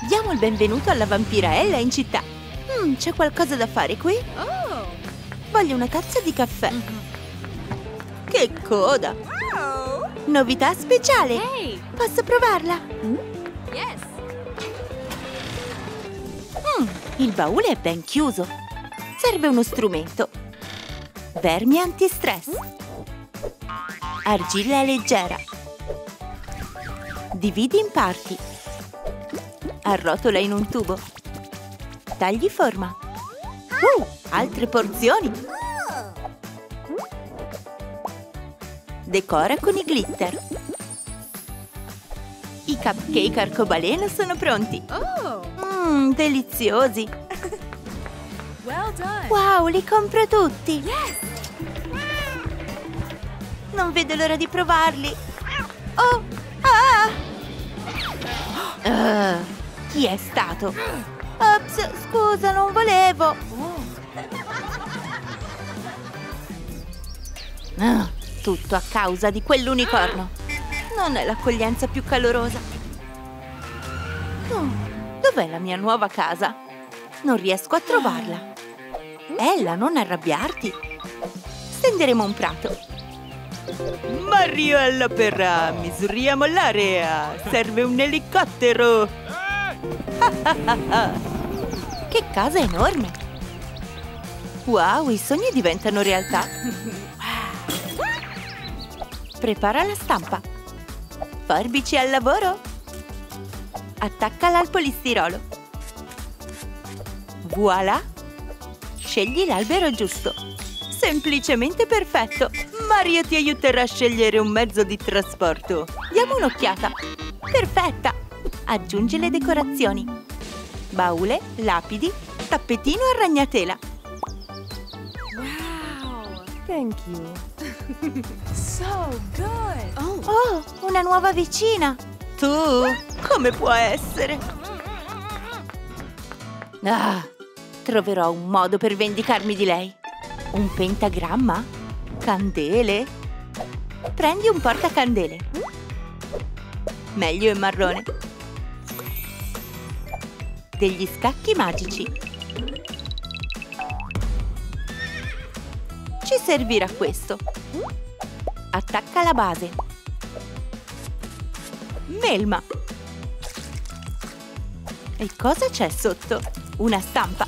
Diamo il benvenuto alla vampira Ella in città. C'è qualcosa da fare qui? Oh. Voglio una tazza di caffè. Che coda! Wow. Novità speciale! Hey. Posso provarla? Yes. Il baule è ben chiuso. Serve uno strumento. Vermi antistress. Argilla leggera. Dividi in parti. Arrotola in un tubo. Tagli forma. Altre porzioni. Decora con i glitter. I cupcake arcobaleno sono pronti. Deliziosi. Wow, li compro tutti. Non vedo l'ora di provarli. Chi è stato? Ops, scusa, non volevo. Tutto a causa di quell'unicorno. Non è l'accoglienza più calorosa. Dov'è la mia nuova casa? Non riesco a trovarla. Ella, non arrabbiarti. Stenderemo un prato. Mario alla perra, misuriamo l'area. Serve un elicottero. Che casa enorme! Wow, i sogni diventano realtà! Prepara la stampa. Forbici al lavoro. Attaccala al polistirolo. Voilà! Scegli l'albero giusto. Semplicemente perfetto. Mario ti aiuterà a scegliere un mezzo di trasporto. Diamo un'occhiata. Perfetta. Aggiungi le decorazioni. Baule, lapidi, tappetino a ragnatela. Wow! Thank you. So good. Oh, una nuova vicina. Tu, come può essere? Troverò un modo per vendicarmi di lei. Un pentagramma? Candele? Prendi un portacandele. Meglio è marrone. Degli scacchi magici. Ci servirà questo. Attacca la base. Melma. E cosa c'è sotto? Una stampa.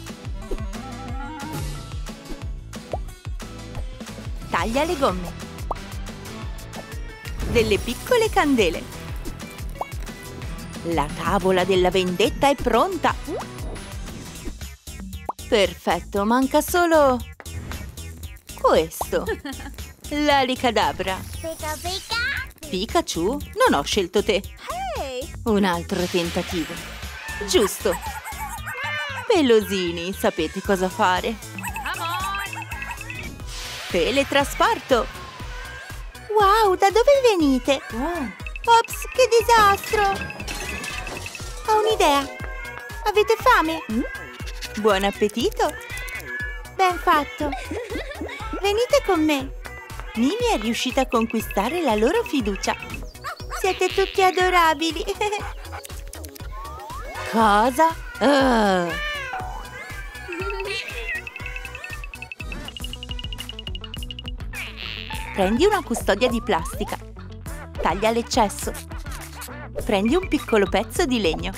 Taglia le gomme. Delle piccole candele. La tavola della vendetta è pronta! Perfetto, manca solo... questo! L'alicadabra! Pica pica! Pikachu, non ho scelto te! Un altro tentativo! Giusto! Pelosini, sapete cosa fare? Teletrasporto! Wow, da dove venite? Ops, che disastro! Ho un'idea! Avete fame? Buon appetito! Ben fatto! Venite con me! Mimi è riuscita a conquistare la loro fiducia! Siete tutti adorabili! Cosa? Prendi una custodia di plastica! Taglia l'eccesso! Prendi un piccolo pezzo di legno.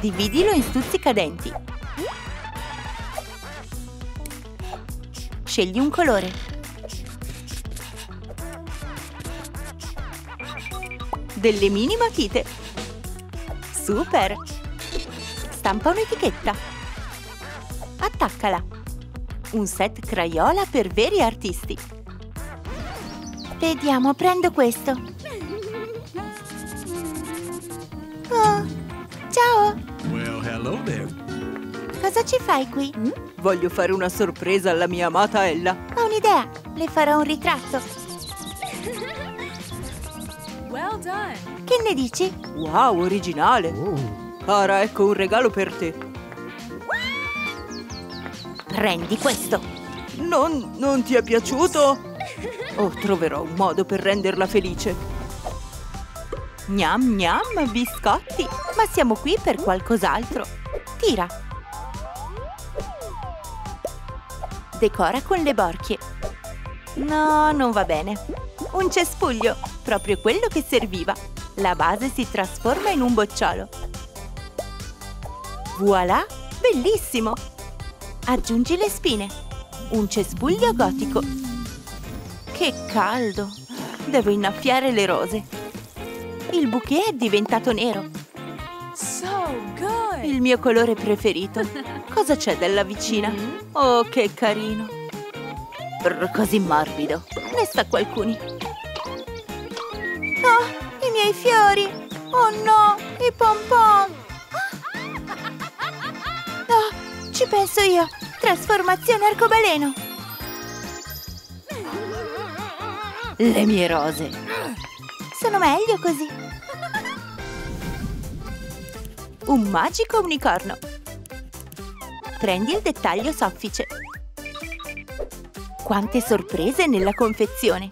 Dividilo in stuzzicadenti. Scegli un colore. Delle mini matite. Super! Stampa un'etichetta. Attaccala. Un set crayola per veri artisti. Vediamo, prendo questo. Ciao! Well, hello there. Cosa ci fai qui? Voglio fare una sorpresa alla mia amata Ella. Ho un'idea! Le farò un ritratto. Well done. Che ne dici? Wow, originale! Cara, ecco un regalo per te. Prendi questo! Non ti è piaciuto? Troverò un modo per renderla felice. Gnam gnam, biscotti! Ma siamo qui per qualcos'altro! Tira! Decora con le borchie! No, non va bene! Un cespuglio! Proprio quello che serviva! La base si trasforma in un bocciolo! Voilà! Bellissimo! Aggiungi le spine! Un cespuglio gotico! Che caldo! Devo innaffiare le rose! Il bouquet è diventato nero. Il mio colore preferito. Cosa c'è della vicina? Oh, che carino. Brr, così morbido. Ne sta qualcuno. Oh, i miei fiori. Oh no, i pompon. Oh, ci penso io. Trasformazione arcobaleno. Le mie rose. Sono meglio così. Un magico unicorno! Prendi il dettaglio soffice! Quante sorprese nella confezione!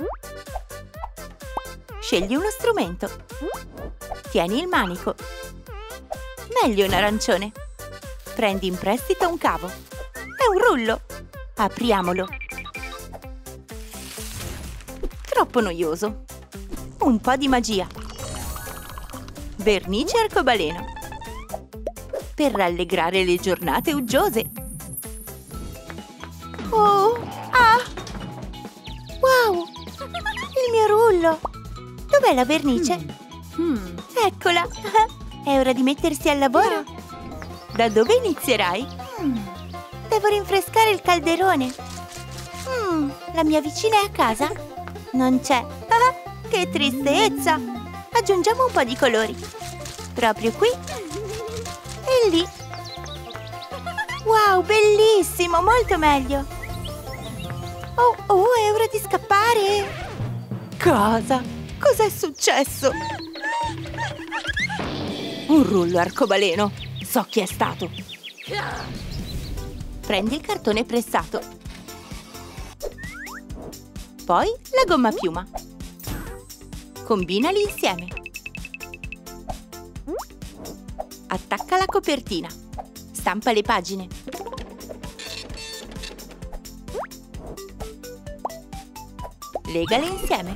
Scegli uno strumento! Tieni il manico! Meglio un arancione! Prendi in prestito un cavo! È un rullo! Apriamolo! Troppo noioso! Un po' di magia! Vernice arcobaleno! Per rallegrare le giornate uggiose. Oh! Ah! Wow! Il mio rullo! Dov'è la vernice? Eccola! È ora di mettersi al lavoro! Da dove inizierai? Devo rinfrescare il calderone! La mia vicina è a casa? Non c'è! Ah, che tristezza! Aggiungiamo un po' di colori! Proprio qui! E lì! Wow, bellissimo! Molto meglio! Oh, oh, è ora di scappare! Cosa? Cos'è successo? Un rullo arcobaleno! So chi è stato! Prendi il cartone pressato. Poi la gomma piuma. Combinali insieme. Attacca la copertina. Stampa le pagine. Legale insieme.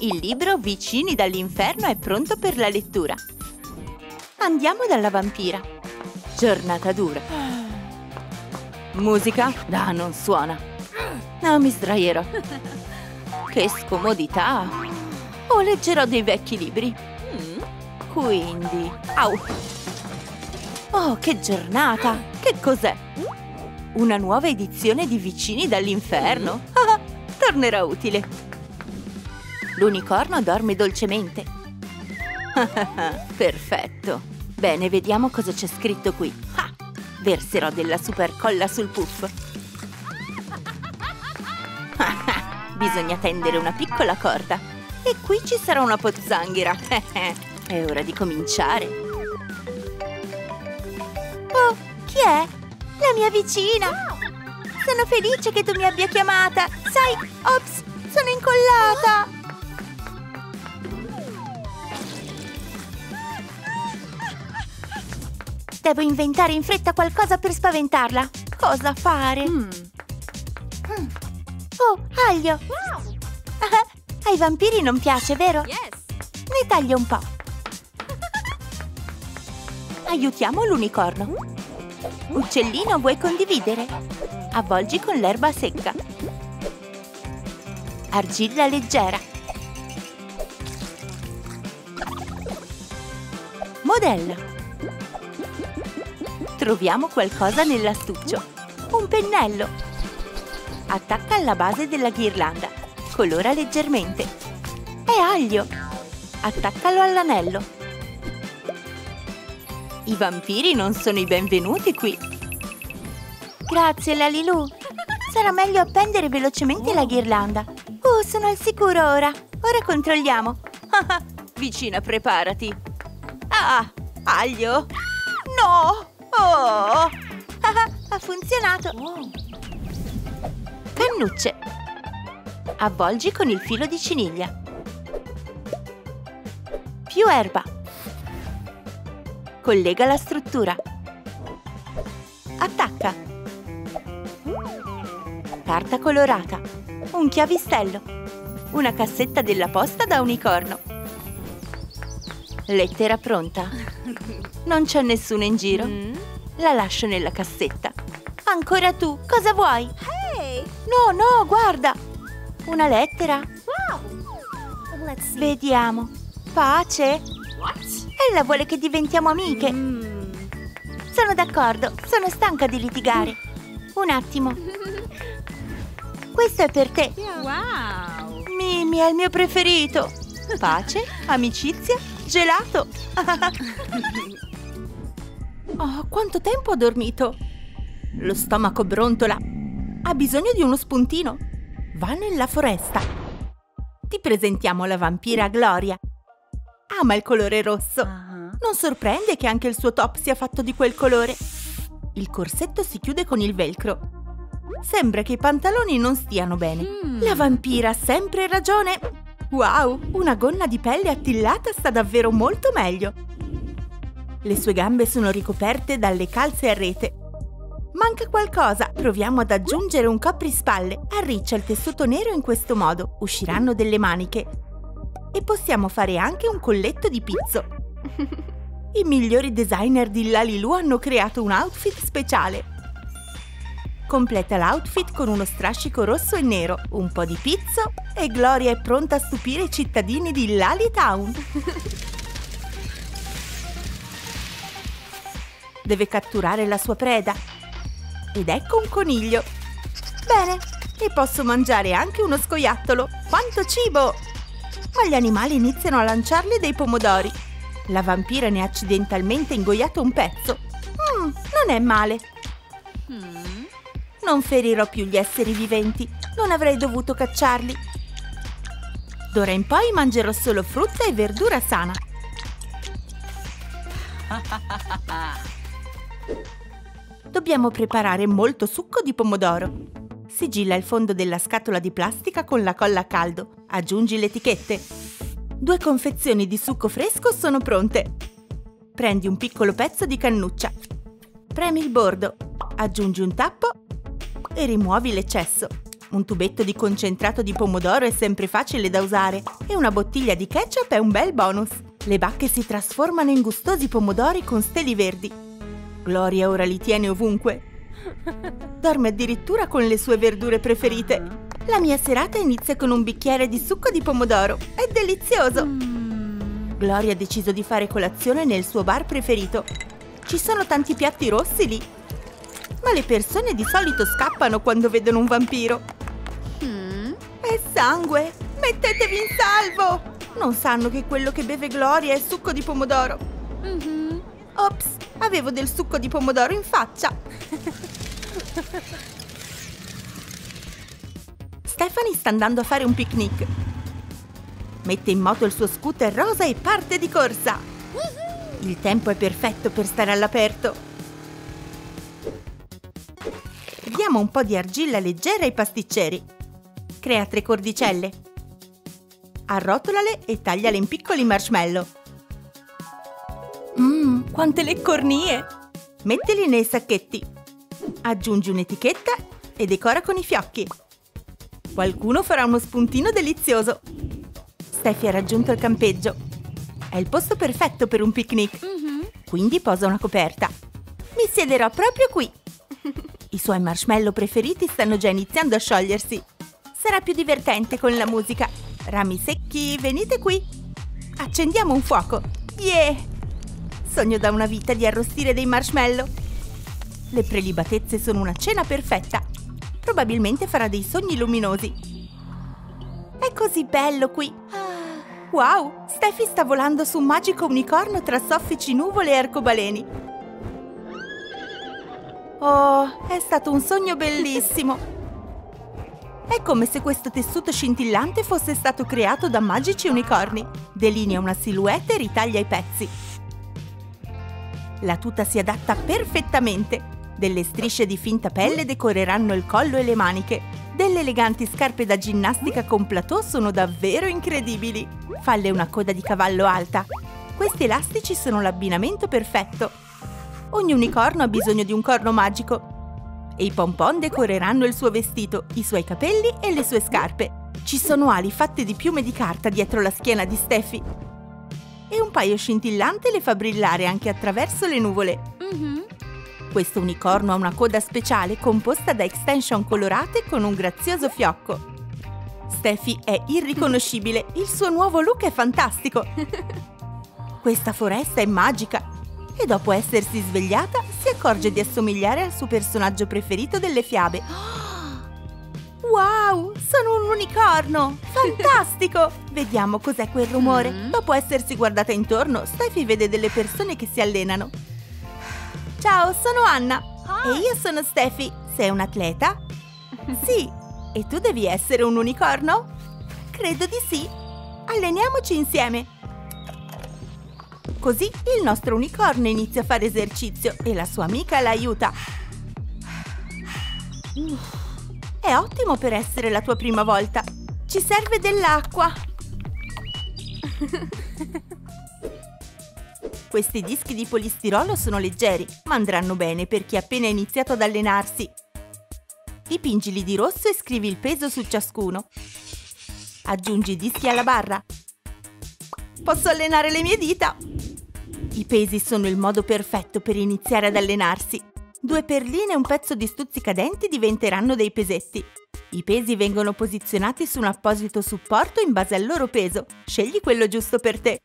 Il libro Vicini dall'inferno è pronto per la lettura. Andiamo dalla vampira. Giornata dura. Musica? Ah, non suona. No, mi sdraierò. Che scomodità. O leggerò dei vecchi libri. Quindi... Au! Oh, che giornata! Che cos'è? Una nuova edizione di Vicini dall'inferno? Ah, tornerà utile! L'unicorno dorme dolcemente. Perfetto! Bene, vediamo cosa c'è scritto qui. Ah, verserò della supercolla sul puff. Bisogna tendere una piccola corda. E qui ci sarà una pozzanghera. È ora di cominciare! Oh, chi è? La mia vicina! Sono felice che tu mi abbia chiamata! Sai, ops, sono incollata! Devo inventare in fretta qualcosa per spaventarla! Cosa fare? Oh, aglio! Ai vampiri non piace, vero? Ne taglio un po'! Aiutiamo l'unicorno! Uccellino, vuoi condividere? Avvolgi con l'erba secca. Argilla leggera. Modello. Troviamo qualcosa nell'astuccio. Un pennello. Attacca alla base della ghirlanda. Colora leggermente. È aglio. Attaccalo all'anello. I vampiri non sono i benvenuti qui! Grazie, LaliLu! Sarà meglio appendere velocemente la ghirlanda! Oh, sono al sicuro ora! Ora controlliamo! Vicina, preparati! Ah! Aglio! No! Oh! Ha funzionato! Cannucce! Avvolgi con il filo di ciniglia! più erba. Collega la struttura. Attacca. Carta colorata. Un chiavistello. Una cassetta della posta da unicorno. Lettera pronta. Non c'è nessuno in giro. La lascio nella cassetta. Ancora tu, cosa vuoi? No, no, guarda. Una lettera. Vediamo. Pace. Ella vuole che diventiamo amiche. Sono d'accordo, sono stanca di litigare. Un attimo. Questo è per te. Mimi è il mio preferito. Pace, amicizia, gelato. Oh, quanto tempo ho dormito. Lo stomaco brontola. Ha bisogno di uno spuntino. Va nella foresta. Ti presentiamo la vampira Gloria. Ama il colore rosso. Non sorprende che anche il suo top sia fatto di quel colore. Il corsetto si chiude con il velcro. Sembra che i pantaloni non stiano bene. La vampira ha sempre ragione. Wow, una gonna di pelle attillata sta davvero molto meglio. Le sue gambe sono ricoperte dalle calze a rete. Manca qualcosa. Proviamo ad aggiungere un coprispalle. Arriccia il tessuto nero in questo modo. Usciranno delle maniche. E possiamo fare anche un colletto di pizzo. I migliori designer di LaliTown hanno creato un outfit speciale. Completa l'outfit con uno strascico rosso e nero, un po' di pizzo e Gloria è pronta a stupire i cittadini di LaliTown. Deve catturare la sua preda. Ed ecco un coniglio. Bene, e posso mangiare anche uno scoiattolo. Quanto cibo! Ma gli animali iniziano a lanciarle dei pomodori. La vampira ne ha accidentalmente ingoiato un pezzo. Non è male. Non ferirò più gli esseri viventi. Non avrei dovuto cacciarli. D'ora in poi mangerò solo frutta e verdura sana. Dobbiamo preparare molto succo di pomodoro. Sigilla il fondo della scatola di plastica con la colla a caldo. Aggiungi le etichette. 2 confezioni di succo fresco sono pronte. Prendi un piccolo pezzo di cannuccia. Premi il bordo. Aggiungi un tappo e rimuovi l'eccesso. Un tubetto di concentrato di pomodoro è sempre facile da usare e una bottiglia di ketchup è un bel bonus. Le bacche si trasformano in gustosi pomodori con steli verdi. Gloria ora li tiene ovunque. Dorme addirittura con le sue verdure preferite. La mia serata inizia con un bicchiere di succo di pomodoro. È delizioso! Gloria ha deciso di fare colazione nel suo bar preferito. Ci sono tanti piatti rossi lì. Ma le persone di solito scappano quando vedono un vampiro. È sangue! Mettetevi in salvo! Non sanno che quello che beve Gloria è succo di pomodoro. Ops, avevo del succo di pomodoro in faccia. Stefani sta andando a fare un picnic. Mette in moto il suo scooter rosa e parte di corsa. Il tempo è perfetto per stare all'aperto. Diamo un po' di argilla leggera ai pasticceri. Crea 3 cordicelle. Arrotolale e tagliale in piccoli marshmallow. Quante leccornie! Mettili nei sacchetti. Aggiungi un'etichetta e decora con i fiocchi. Qualcuno farà uno spuntino delizioso. Steffi ha raggiunto il campeggio. È il posto perfetto per un picnic. Quindi posa una coperta. Mi siederò proprio qui. I suoi marshmallow preferiti stanno già iniziando a sciogliersi. Sarà più divertente con la musica. Rami secchi, venite qui. Accendiamo un fuoco. Yeah! Sogno da una vita di arrostire dei marshmallow. Le prelibatezze sono una cena perfetta. Probabilmente farà dei sogni luminosi. È così bello qui. Wow! Steffi sta volando su un magico unicorno tra soffici nuvole e arcobaleni. Oh, è stato un sogno bellissimo! È come se questo tessuto scintillante fosse stato creato da magici unicorni. Delinea una silhouette e ritaglia i pezzi. La tuta si adatta perfettamente. Delle strisce di finta pelle decoreranno il collo e le maniche. Delle eleganti scarpe da ginnastica con plateau sono davvero incredibili! Falle una coda di cavallo alta! Questi elastici sono l'abbinamento perfetto! Ogni unicorno ha bisogno di un corno magico! E i pompon decoreranno il suo vestito, i suoi capelli e le sue scarpe! Ci sono ali fatte di piume di carta dietro la schiena di Steffi! E un paio scintillante le fa brillare anche attraverso le nuvole! Questo unicorno ha una coda speciale composta da extension colorate con un grazioso fiocco. Steffi è irriconoscibile, il suo nuovo look è fantastico! Questa foresta è magica! E dopo essersi svegliata si accorge di assomigliare al suo personaggio preferito delle fiabe. Wow! Sono un unicorno! Fantastico! Vediamo cos'è quel rumore. Dopo essersi guardata intorno, Steffi vede delle persone che si allenano. Ciao, sono Anna! E io sono Steffi! Sei un atleta? Sì! E tu devi essere un unicorno? Credo di sì! Alleniamoci insieme! Così il nostro unicorno inizia a fare esercizio e la sua amica l'aiuta! È ottimo per essere la tua prima volta! Ci serve dell'acqua! Questi dischi di polistirolo sono leggeri, ma andranno bene per chi ha appena iniziato ad allenarsi. Dipingili di rosso e scrivi il peso su ciascuno. Aggiungi i dischi alla barra. Posso allenare le mie dita! I pesi sono il modo perfetto per iniziare ad allenarsi. 2 perline e un pezzo di stuzzicadenti diventeranno dei pesetti. I pesi vengono posizionati su un apposito supporto in base al loro peso. Scegli quello giusto per te.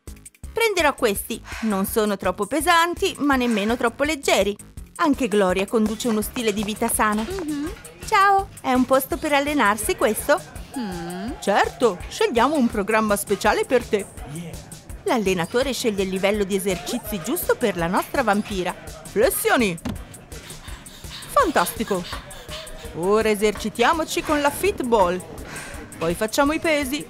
Prenderò questi, non sono troppo pesanti, ma nemmeno troppo leggeri. Anche Gloria conduce uno stile di vita sano. Ciao, è un posto per allenarsi questo? Certo, scegliamo un programma speciale per te. L'allenatore sceglie il livello di esercizi giusto per la nostra vampira. Flessioni! Fantastico! Ora esercitiamoci con la fitball. Poi facciamo i pesi.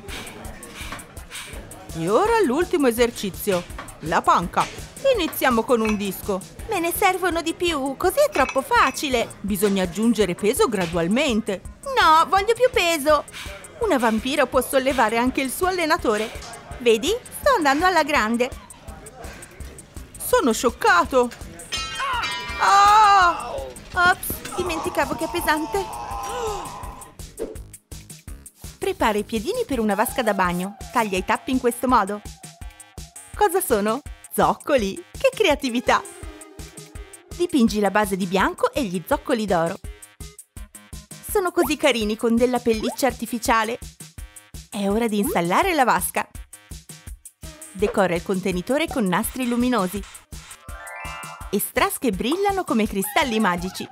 E ora l'ultimo esercizio, la panca. Iniziamo con un disco. Me ne servono di più, così è troppo facile. Bisogna aggiungere peso gradualmente. No, voglio più peso. Una vampira può sollevare anche il suo allenatore. Vedi? Sto andando alla grande. Sono scioccato. Oh! Ops, dimenticavo che è pesante. Prepara i piedini per una vasca da bagno. Taglia i tappi in questo modo. Cosa sono? Zoccoli! Che creatività! Dipingi la base di bianco e gli zoccoli d'oro. Sono così carini con della pelliccia artificiale. È ora di installare la vasca. Decora il contenitore con nastri luminosi e strass che brillano come cristalli magici.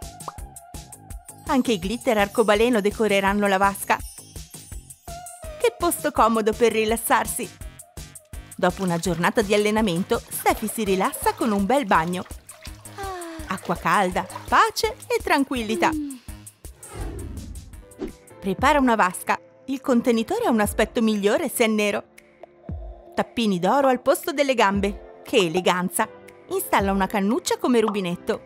Anche i glitter arcobaleno decoreranno la vasca. Che posto comodo per rilassarsi! Dopo una giornata di allenamento, Steffi si rilassa con un bel bagno. Acqua calda, pace e tranquillità. Prepara una vasca. Il contenitore ha un aspetto migliore se è nero. Tappini d'oro al posto delle gambe. Che eleganza! Installa una cannuccia come rubinetto.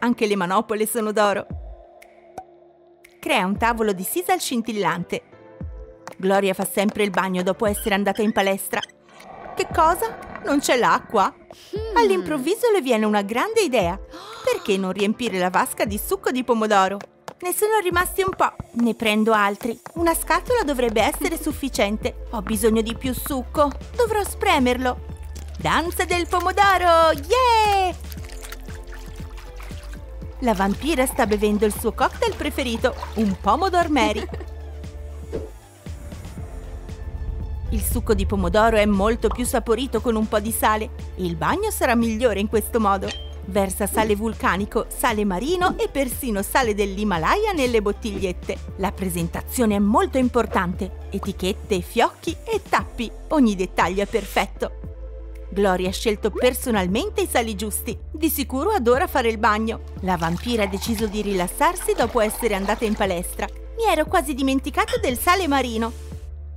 Anche le manopole sono d'oro. Crea un tavolo di sisal scintillante. Gloria fa sempre il bagno dopo essere andata in palestra. Che cosa? Non c'è l'acqua? All'improvviso le viene una grande idea. Perché non riempire la vasca di succo di pomodoro? Ne sono rimasti un po'. Ne prendo altri. Una scatola dovrebbe essere sufficiente. Ho bisogno di più succo. Dovrò spremerlo. Danza del pomodoro! Yeah! La vampira sta bevendo il suo cocktail preferito, un pomodoro Mary. Il succo di pomodoro è molto più saporito con un po' di sale. Il bagno sarà migliore in questo modo. Versa sale vulcanico, sale marino e persino sale dell'Himalaya nelle bottigliette. La presentazione è molto importante. Etichette, fiocchi e tappi. Ogni dettaglio è perfetto. Gloria ha scelto personalmente i sali giusti. Di sicuro adora fare il bagno. La vampira ha deciso di rilassarsi dopo essere andata in palestra. Mi ero quasi dimenticata del sale marino.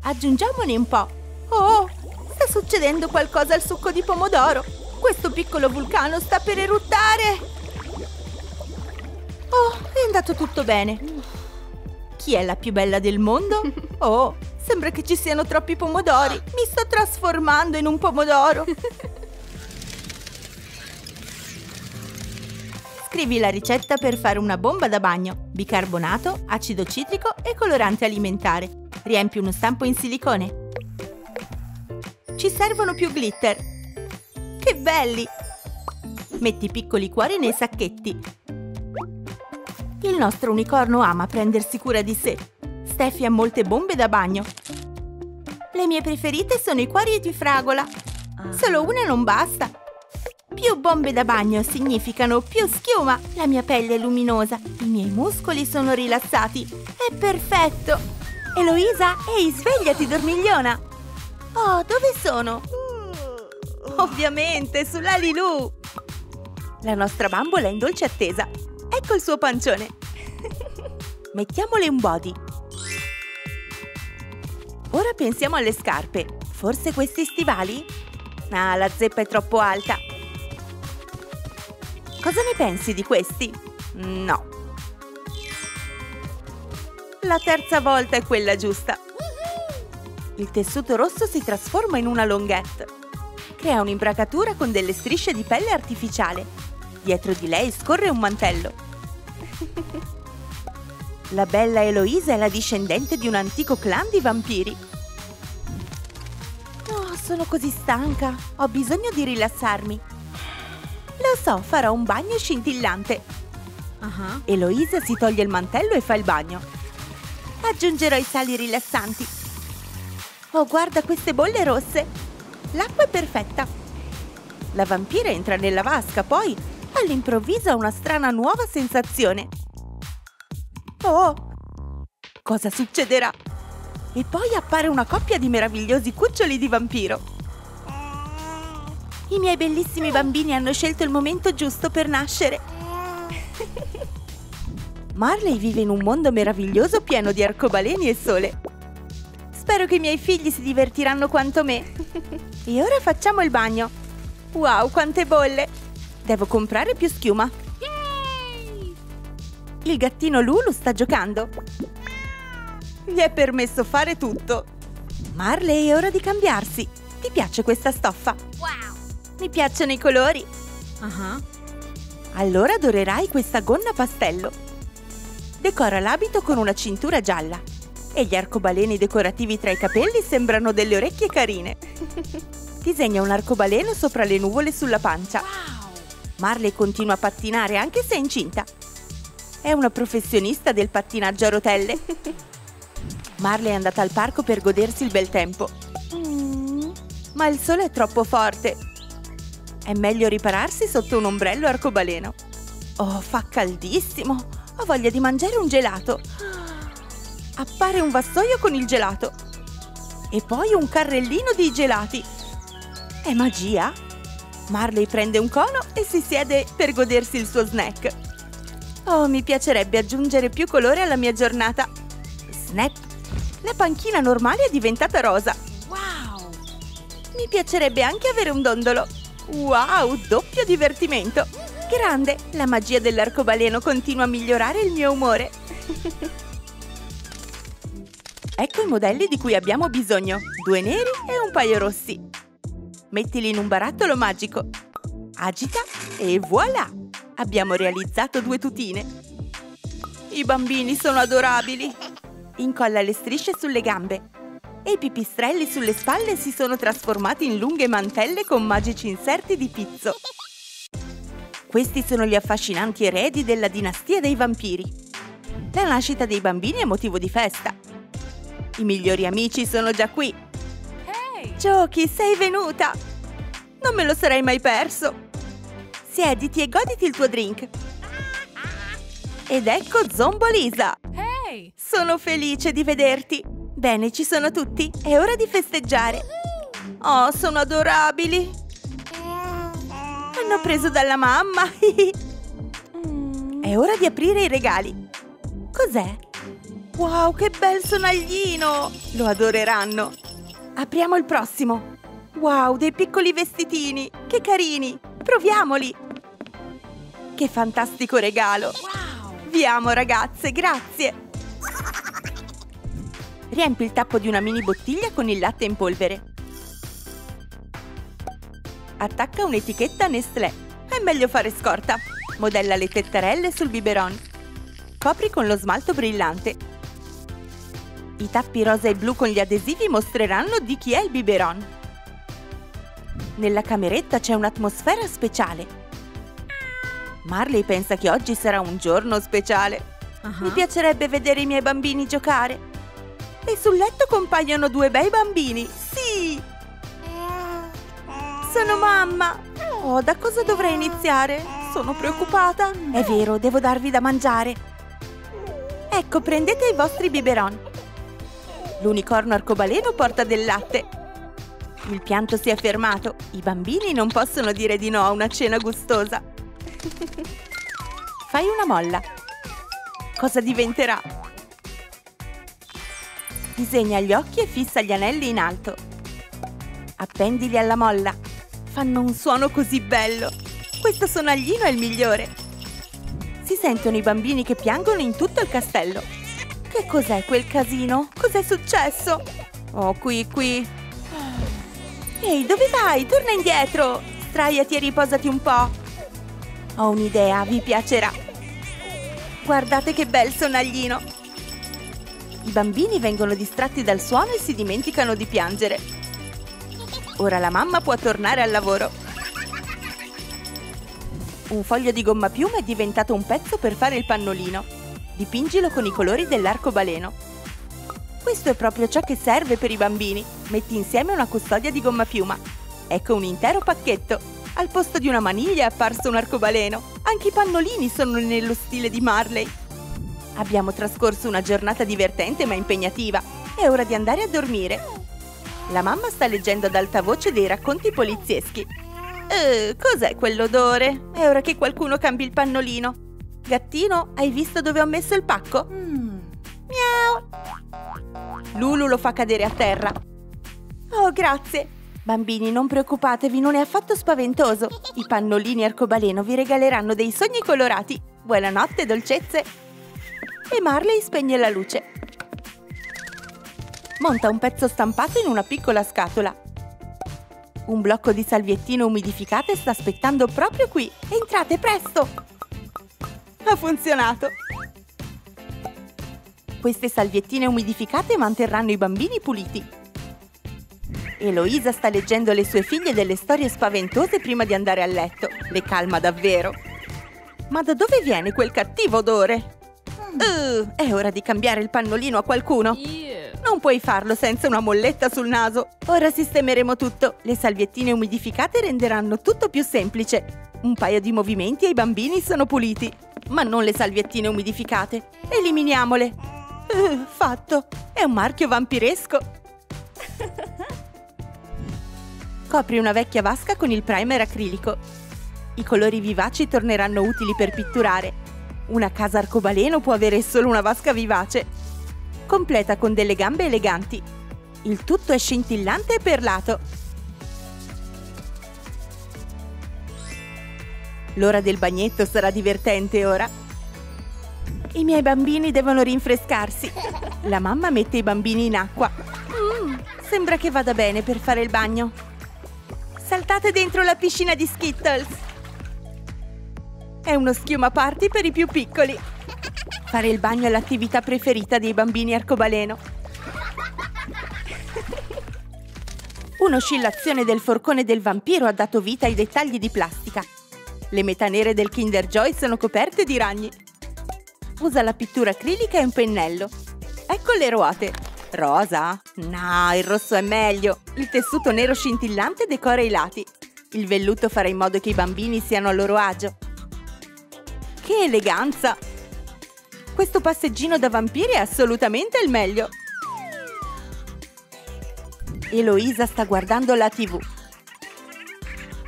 Aggiungiamone un po'. Oh, sta succedendo qualcosa al succo di pomodoro. Questo piccolo vulcano sta per eruttare. Oh, è andato tutto bene. Chi è la più bella del mondo? Oh, sembra che ci siano troppi pomodori. Mi sto trasformando in un pomodoro. Scrivi la ricetta per fare una bomba da bagno. Bicarbonato, acido citrico e colorante alimentare. Riempi uno stampo in silicone. Ci servono più glitter. Che belli! Metti piccoli cuori nei sacchetti. Il nostro unicorno ama prendersi cura di sé. Steffi ha molte bombe da bagno. Le mie preferite sono i cuori di fragola. Solo una non basta. Più bombe da bagno significano più schiuma. La mia pelle è luminosa. I miei muscoli sono rilassati. È perfetto! Eloisa, ehi, svegliati, dormigliona! Oh, dove sono? Ovviamente, sulla Lulu! La nostra bambola è in dolce attesa. Ecco il suo pancione. Mettiamole un body. Ora pensiamo alle scarpe. Forse questi stivali? Ah, la zeppa è troppo alta. Cosa ne pensi di questi? No. La terza volta è quella giusta. Il tessuto rosso si trasforma in una longuette. Crea un'imbracatura con delle strisce di pelle artificiale. Dietro di lei scorre un mantello. La bella Eloisa è la discendente di un antico clan di vampiri. Oh, sono così stanca. Ho bisogno di rilassarmi. Lo so, farò un bagno scintillante. Eloisa si toglie il mantello e fa il bagno. Aggiungerò i sali rilassanti. Oh, guarda queste bolle rosse. L'acqua è perfetta. La vampira entra nella vasca, poi all'improvviso ha una strana nuova sensazione. Oh! Cosa succederà? E poi appare una coppia di meravigliosi cuccioli di vampiro. I miei bellissimi bambini hanno scelto il momento giusto per nascere. Marley vive in un mondo meraviglioso pieno di arcobaleni e sole. Spero che i miei figli si divertiranno quanto me. E ora facciamo il bagno. Wow, quante bolle! Devo comprare più schiuma. Yay! Il gattino Lulu sta giocando. Gli è permesso fare tutto. Marley, è ora di cambiarsi. Ti piace questa stoffa? Wow! Mi piacciono i colori. Allora adorerai questa gonna pastello. Decora l'abito con una cintura gialla. E gli arcobaleni decorativi tra i capelli sembrano delle orecchie carine. Disegna un arcobaleno sopra le nuvole sulla pancia. Wow! Marley continua a pattinare anche se è incinta. È una professionista del pattinaggio a rotelle. Marley è andata al parco per godersi il bel tempo. Ma il sole è troppo forte. È meglio ripararsi sotto un ombrello arcobaleno. Oh, fa caldissimo! Ho voglia di mangiare un gelato. Appare un vassoio con il gelato. E poi un carrellino di gelati. È magia? Marley prende un cono e si siede per godersi il suo snack. Oh, mi piacerebbe aggiungere più colore alla mia giornata. Snap! La panchina normale è diventata rosa. Wow! Mi piacerebbe anche avere un dondolo. Wow, doppio divertimento! Grande! La magia dell'arcobaleno continua a migliorare il mio umore. Ecco i modelli di cui abbiamo bisogno. 2 neri e un paio rossi. Mettili in un barattolo magico. Agita e voilà! Abbiamo realizzato 2 tutine. I bambini sono adorabili. Incolla le strisce sulle gambe. E i pipistrelli sulle spalle si sono trasformati in lunghe mantelle con magici inserti di pizzo. Questi sono gli affascinanti eredi della dinastia dei vampiri. La nascita dei bambini è motivo di festa. I migliori amici sono già qui. Giochi, sei venuta! Non me lo sarei mai perso! Siediti e goditi il tuo drink! Ed ecco Zombo Lisa! Hey! Sono felice di vederti! Bene, ci sono tutti! È ora di festeggiare! Oh, sono adorabili! Hanno preso dalla mamma! È ora di aprire i regali! Cos'è? Wow, che bel sonaglino! Lo adoreranno! Apriamo il prossimo! Wow, dei piccoli vestitini! Che carini! Proviamoli! Che fantastico regalo! Wow. Vi amo ragazze, grazie! Riempi il tappo di una mini bottiglia con il latte in polvere. Attacca un'etichetta Nestlé. È meglio fare scorta. Modella le tettarelle sul biberon. Copri con lo smalto brillante. I tappi rosa e blu con gli adesivi mostreranno di chi è il biberon. Nella cameretta c'è un'atmosfera speciale. Marley pensa che oggi sarà un giorno speciale. Mi piacerebbe vedere i miei bambini giocare. E sul letto compaiono due bei bambini. Sì! Sono mamma! Oh, da cosa dovrei iniziare? Sono preoccupata. È vero, devo darvi da mangiare. Ecco, prendete i vostri biberon. L'unicorno arcobaleno porta del latte. Il pianto si è fermato. I bambini non possono dire di no a una cena gustosa. Fai una molla. Cosa diventerà? Disegna gli occhi e fissa gli anelli in alto. Appendili alla molla. Fanno un suono così bello. Questo sonaglino è il migliore. Si sentono i bambini che piangono in tutto il castello. Che cos'è quel casino? Cos'è successo? Oh, qui. Ehi, dove vai? Torna indietro. Sdraiati e riposati un po'. Ho un'idea, vi piacerà. Guardate che bel sonaglino. I bambini vengono distratti dal suono e si dimenticano di piangere. Ora la mamma può tornare al lavoro. Un foglio di gomma piuma è diventato un pezzo per fare il pannolino. Dipingilo con i colori dell'arcobaleno. Questo è proprio ciò che serve per i bambini. Metti insieme una custodia di gomma piuma. Ecco un intero pacchetto. Al posto di una maniglia è apparso un arcobaleno. Anche i pannolini sono nello stile di Marley. Abbiamo trascorso una giornata divertente ma impegnativa. È ora di andare a dormire. La mamma sta leggendo ad alta voce dei racconti polizieschi. Cos'è quell'odore? È ora che qualcuno cambi il pannolino. Gattino, hai visto dove ho messo il pacco? Miau! Lulu lo fa cadere a terra. Oh, grazie! Bambini, non preoccupatevi, non è affatto spaventoso. I pannolini arcobaleno vi regaleranno dei sogni colorati. Buonanotte, dolcezze! E Marley spegne la luce. Monta un pezzo stampato in una piccola scatola. Un blocco di salviettino umidificate sta aspettando proprio qui. Entrate, presto! Ha funzionato! Queste salviettine umidificate manterranno i bambini puliti. Eloisa sta leggendo alle sue figlie delle storie spaventose prima di andare a letto. Le calma davvero. Ma da dove viene quel cattivo odore? È ora di cambiare il pannolino a qualcuno. Non puoi farlo senza una molletta sul naso. Ora sistemeremo tutto. Le salviettine umidificate renderanno tutto più semplice. Un paio di movimenti e i bambini sono puliti. Ma non le salviettine umidificate. Eliminiamole. Fatto. È un marchio vampiresco. Copri una vecchia vasca con il primer acrilico. I colori vivaci torneranno utili per pitturare. Una casa arcobaleno può avere solo una vasca vivace. Completa con delle gambe eleganti. Il tutto è scintillante e perlato. L'ora del bagnetto sarà divertente ora. I miei bambini devono rinfrescarsi. La mamma mette i bambini in acqua. Sembra che vada bene per fare il bagno. Saltate dentro la piscina di Skittles! È uno schiuma party per i più piccoli! Fare il bagno è l'attività preferita dei bambini arcobaleno. Un'oscillazione del forcone del vampiro ha dato vita ai dettagli di plastica. Le metà nere del Kinder Joy sono coperte di ragni. Usa la pittura acrilica e un pennello. Ecco le ruote! Rosa? No, il rosso è meglio. Il tessuto nero scintillante decora i lati. Il velluto farà in modo che i bambini siano a loro agio. Che eleganza! Questo passeggino da vampiri è assolutamente il meglio. Eloisa sta guardando la TV.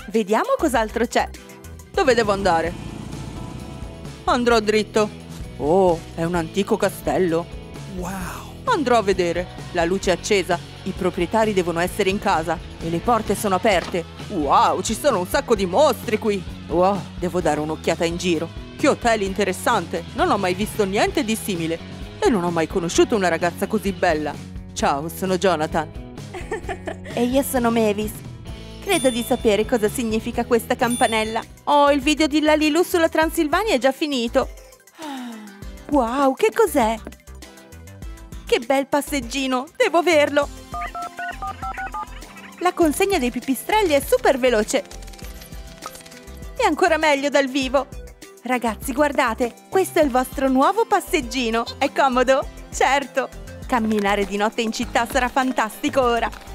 Vediamo cos'altro c'è. Dove devo andare? Andrò dritto. Oh, è un antico castello. Wow! Andrò a vedere. La luce è accesa. I proprietari devono essere in casa. E le porte sono aperte. Wow, ci sono un sacco di mostri qui. Wow, devo dare un'occhiata in giro. Che hotel interessante. Non ho mai visto niente di simile. E non ho mai conosciuto una ragazza così bella. Ciao, sono Jonathan. E io sono Mavis. Credo di sapere cosa significa questa campanella. Oh, il video di Lalilu sulla Transilvania è già finito. Wow, che cos'è? Che bel passeggino, devo averlo. La consegna dei pipistrelli è super veloce. E ancora meglio dal vivo. Ragazzi, guardate, questo è il vostro nuovo passeggino. È comodo? Certo. Camminare di notte in città sarà fantastico ora.